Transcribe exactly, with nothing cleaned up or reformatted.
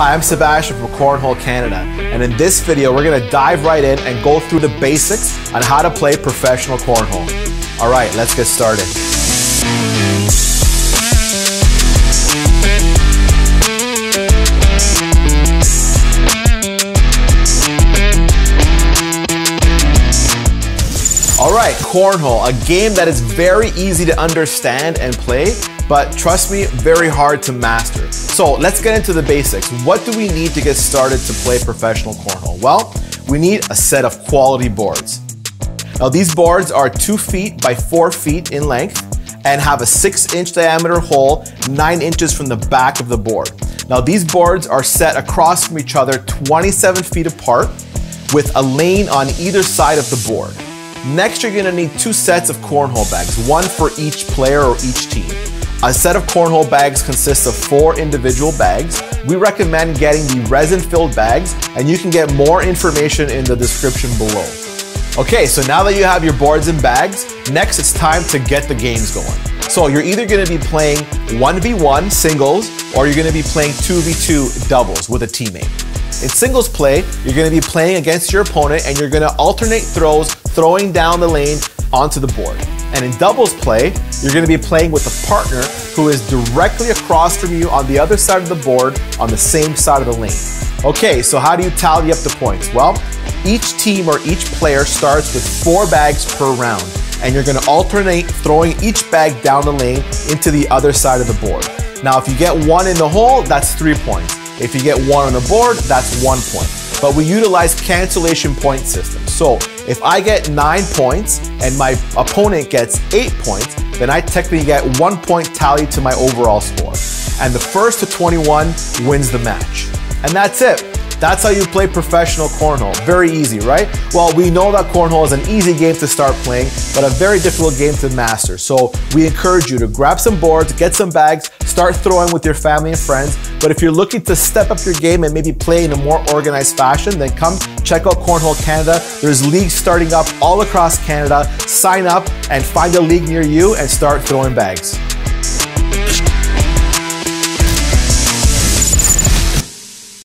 Hi, I'm Sebastian from Cornhole Canada, and in this video we're going to dive right in and go through the basics on how to play professional cornhole. Alright, let's get started. Alright, cornhole, a game that is very easy to understand and play, but trust me, very hard to master. So let's get into the basics. What do we need to get started to play professional cornhole? Well, we need a set of quality boards. Now these boards are two feet by four feet in length and have a six inch diameter hole, nine inches from the back of the board. Now these boards are set across from each other twenty-seven feet apart with a lane on either side of the board. Next, you're gonna need two sets of cornhole bags, one for each player or each team. A set of cornhole bags consists of four individual bags. We recommend getting the resin-filled bags, and you can get more information in the description below. Okay, so now that you have your boards and bags, next it's time to get the games going. So you're either gonna be playing one v one singles, or you're gonna be playing two v two doubles with a teammate. In singles play, you're gonna be playing against your opponent, and you're gonna alternate throws, throwing down the lane onto the board. And in doubles play, you're gonna be playing with a partner who is directly across from you on the other side of the board on the same side of the lane. Okay, so how do you tally up the points? Well, each team or each player starts with four bags per round, and you're gonna alternate throwing each bag down the lane into the other side of the board. Now, if you get one in the hole, that's three points. If you get one on the board, that's one point. But we utilize cancellation point system. So if I get nine points and my opponent gets eight points, then I technically get one point tallied to my overall score. And the first to twenty-one wins the match. And that's it. That's how you play professional cornhole. Very easy, right? Well, we know that cornhole is an easy game to start playing, but a very difficult game to master. So we encourage you to grab some boards, get some bags, start throwing with your family and friends. But if you're looking to step up your game and maybe play in a more organized fashion, then come check out Cornhole Canada. There's leagues starting up all across Canada. Sign up and find a league near you and start throwing bags.